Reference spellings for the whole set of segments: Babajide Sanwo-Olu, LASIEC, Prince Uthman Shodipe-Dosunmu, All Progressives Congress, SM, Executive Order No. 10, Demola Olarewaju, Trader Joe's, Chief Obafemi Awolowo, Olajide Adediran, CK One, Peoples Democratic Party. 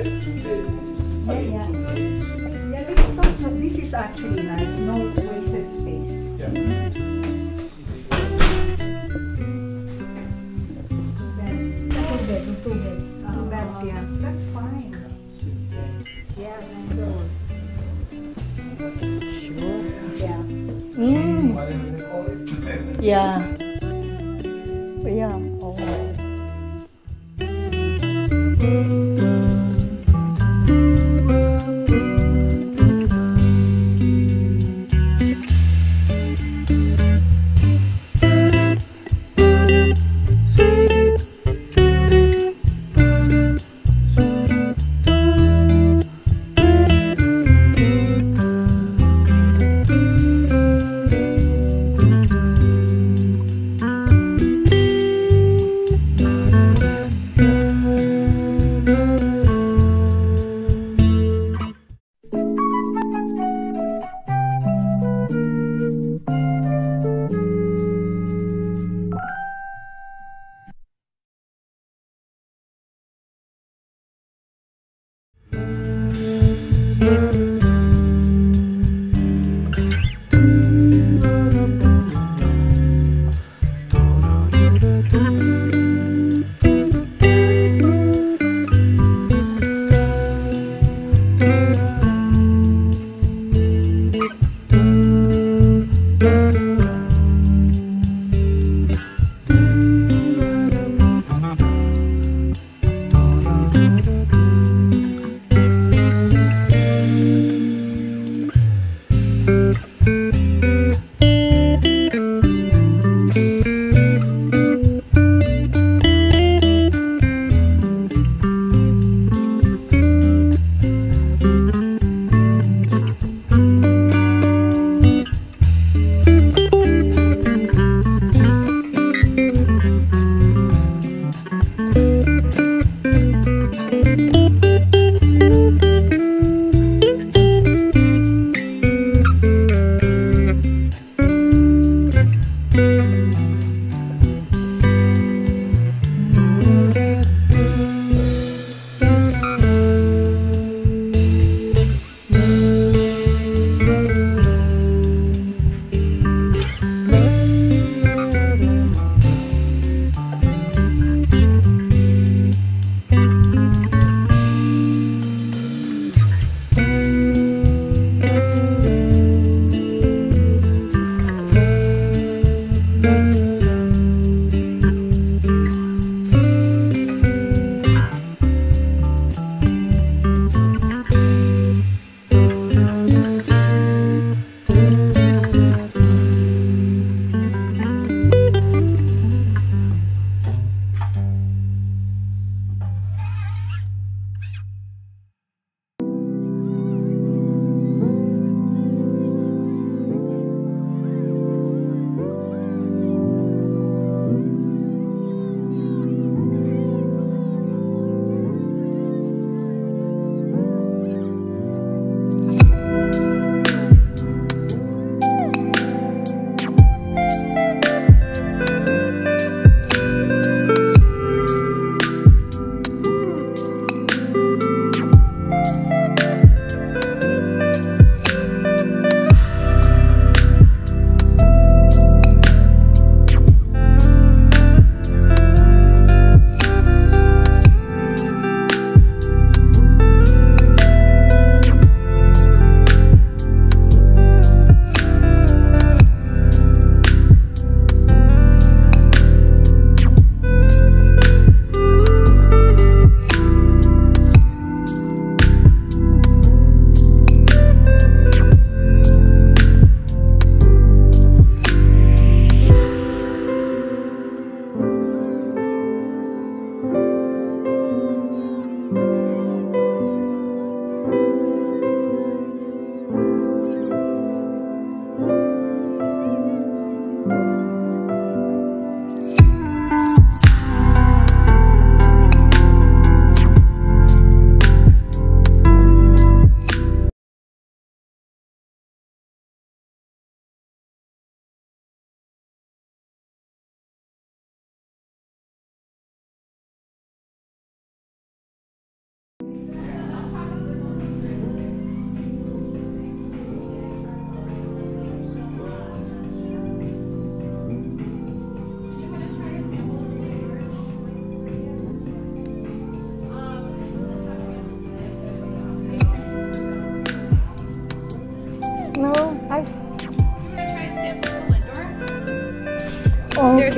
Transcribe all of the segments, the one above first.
So this is actually nice, no wasted space. Yeah. Two beds. Two beds, yeah. That's fine. Yes. Sure. Yeah. Mm. Yeah. Yeah.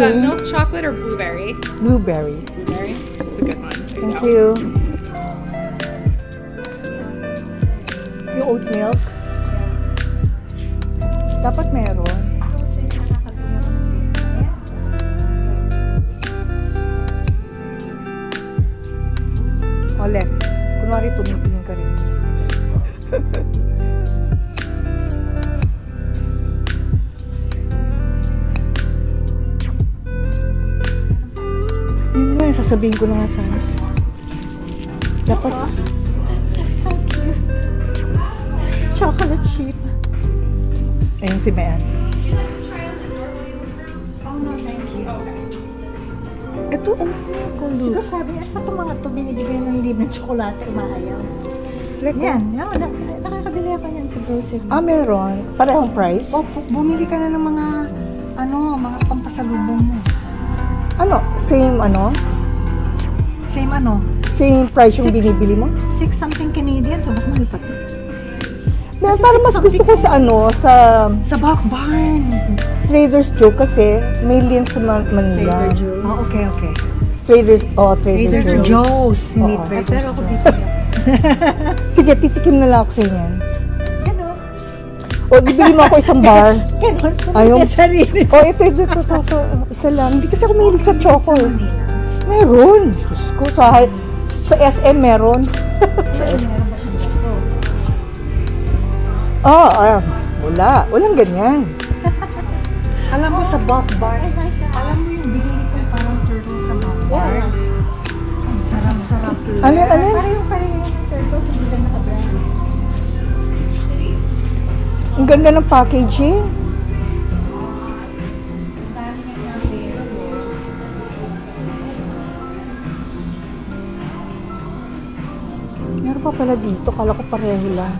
Is that milk chocolate or blueberry? Blueberry. Blueberry? That's a good one. Thank you. Yung oat milk. Dapat meron. O left. Kunwari tumitingin ka rin. Yun nga, sasabihin ko na nga sana. Dapat... Chocolate chip. Ayun si Mayan. Oh no, thank you. Okay. Ito, kundi. Sige sabi, at ito mga ito binibigay ng libre ng chocolate, umahayaw. Like, yan. No, nakakabili pa niyan sa grocery. Ah, meron. Parehong price? Opo, bumili ka na ng mga, ano, mga pampasalubong mo. Ano? Same ano? Same ano? Same price yung binibili mo? 6 something Canadian, so mas malipat ito. Ma'am, parang mas gusto ko sa ano, sa Buck Barn. Trader Joe's kasi, may lien sa Manila. Trader Joe's. Oh, okay, okay. Trader Joe's. Hindi Trader Joe's. Pero ako dito. Sige, titikim na lang ako sa inyo. Ano? O, bibili mo ako isang bar. Ganon, pumunta sa sarili. O, ito. Isa lang. Hindi kasi ako mahilig sa choco. Meron. Diyos ko, sa SM meron. Sa SM. Oh, wala. Walang ganyan. Alam mo sa Buck Barn, alam mo yung binili ko parang turtle sa Buck Barn? Ang sarap-sarap. Ano? Parang yung turtle sa bilang naka-brand. Ang ganda ng packaging. Meron pa pala dito. Kala ko pareho lang.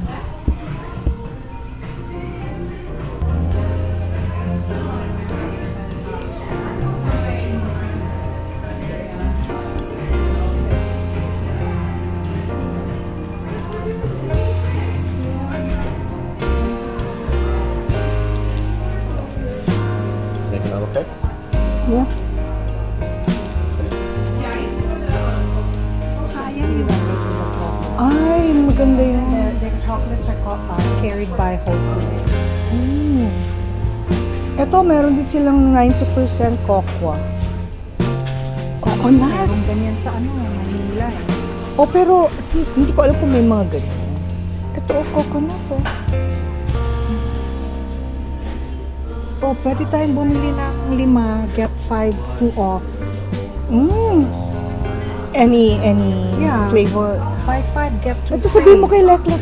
Yeah. Sayang yun ang gusto ng chocolate. Ay, maganda yun. The chocolates are carried by Whole Foods. Ito, meron din silang 90% cocoa. Coconut? Meron ganyan sa ano, Manila eh. Oh, pero hindi ko alam kung may mga ganyan. Ito, coconut oh. Oh, pwede tayong bumili ng 5, get 5, 2 off. Any flavor? 5, get 2. Ito sabihin mo kay Leklek.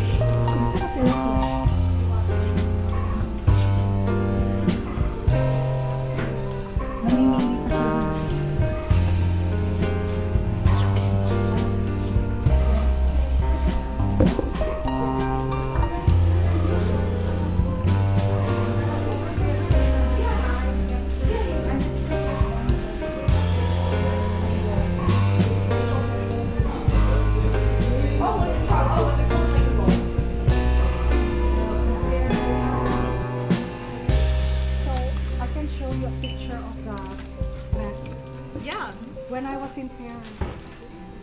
When I was in Paris.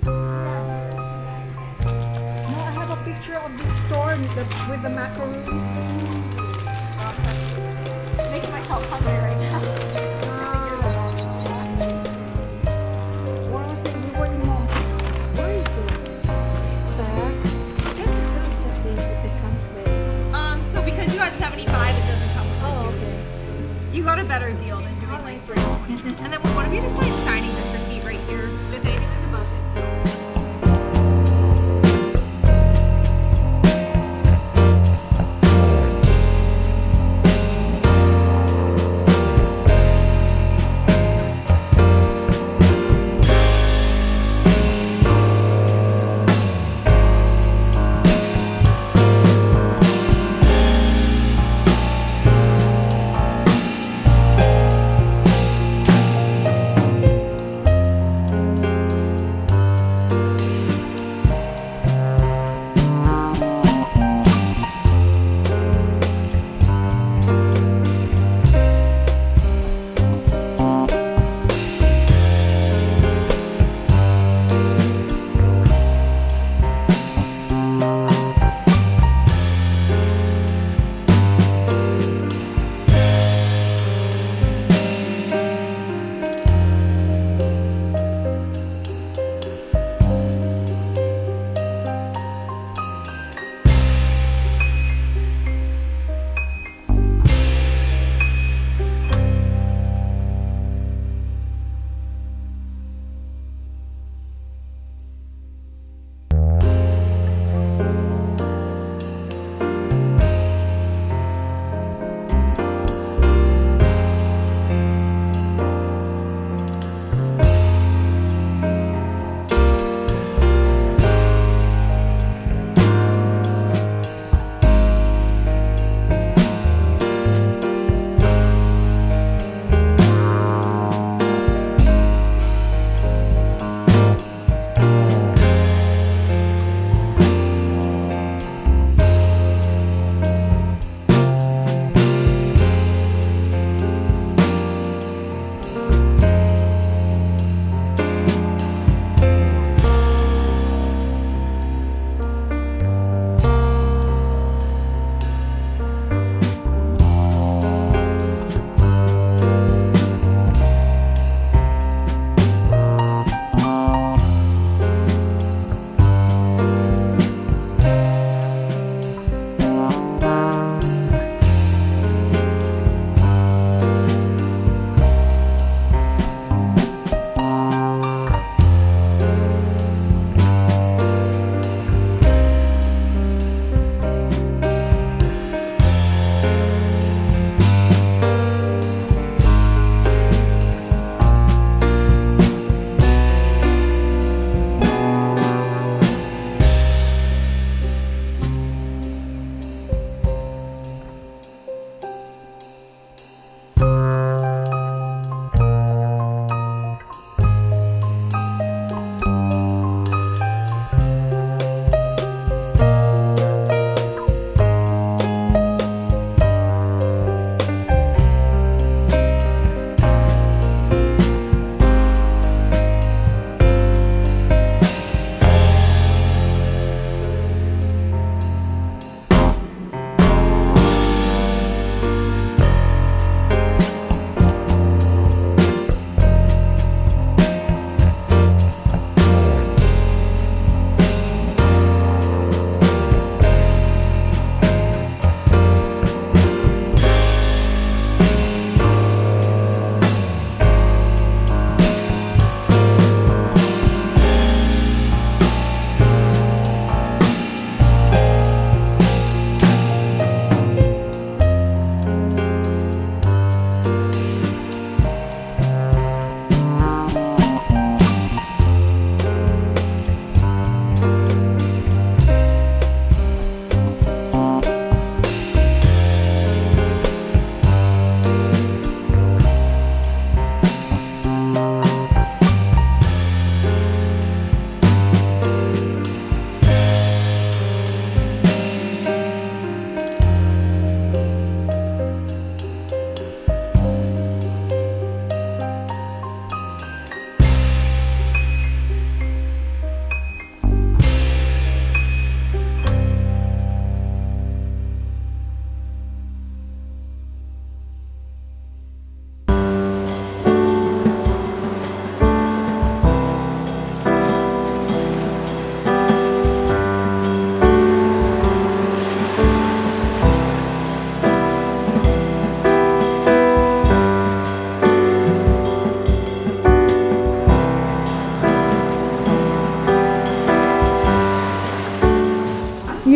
No, I have a picture of this store with the macaroons. Making myself hungry right now. Where was it? We were in Mons. Where is it? What does it comes with? So because you got 75, it doesn't come with the juice. You got a better deal than doing like 3-1. And then what if you just played signing this receipt? Here, just anything that's above it.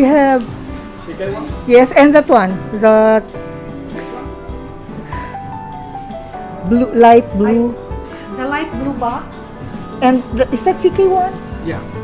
You have CK One? Yes, and that one. The blue, light blue. The light blue box. And the, is that CK One? Yeah.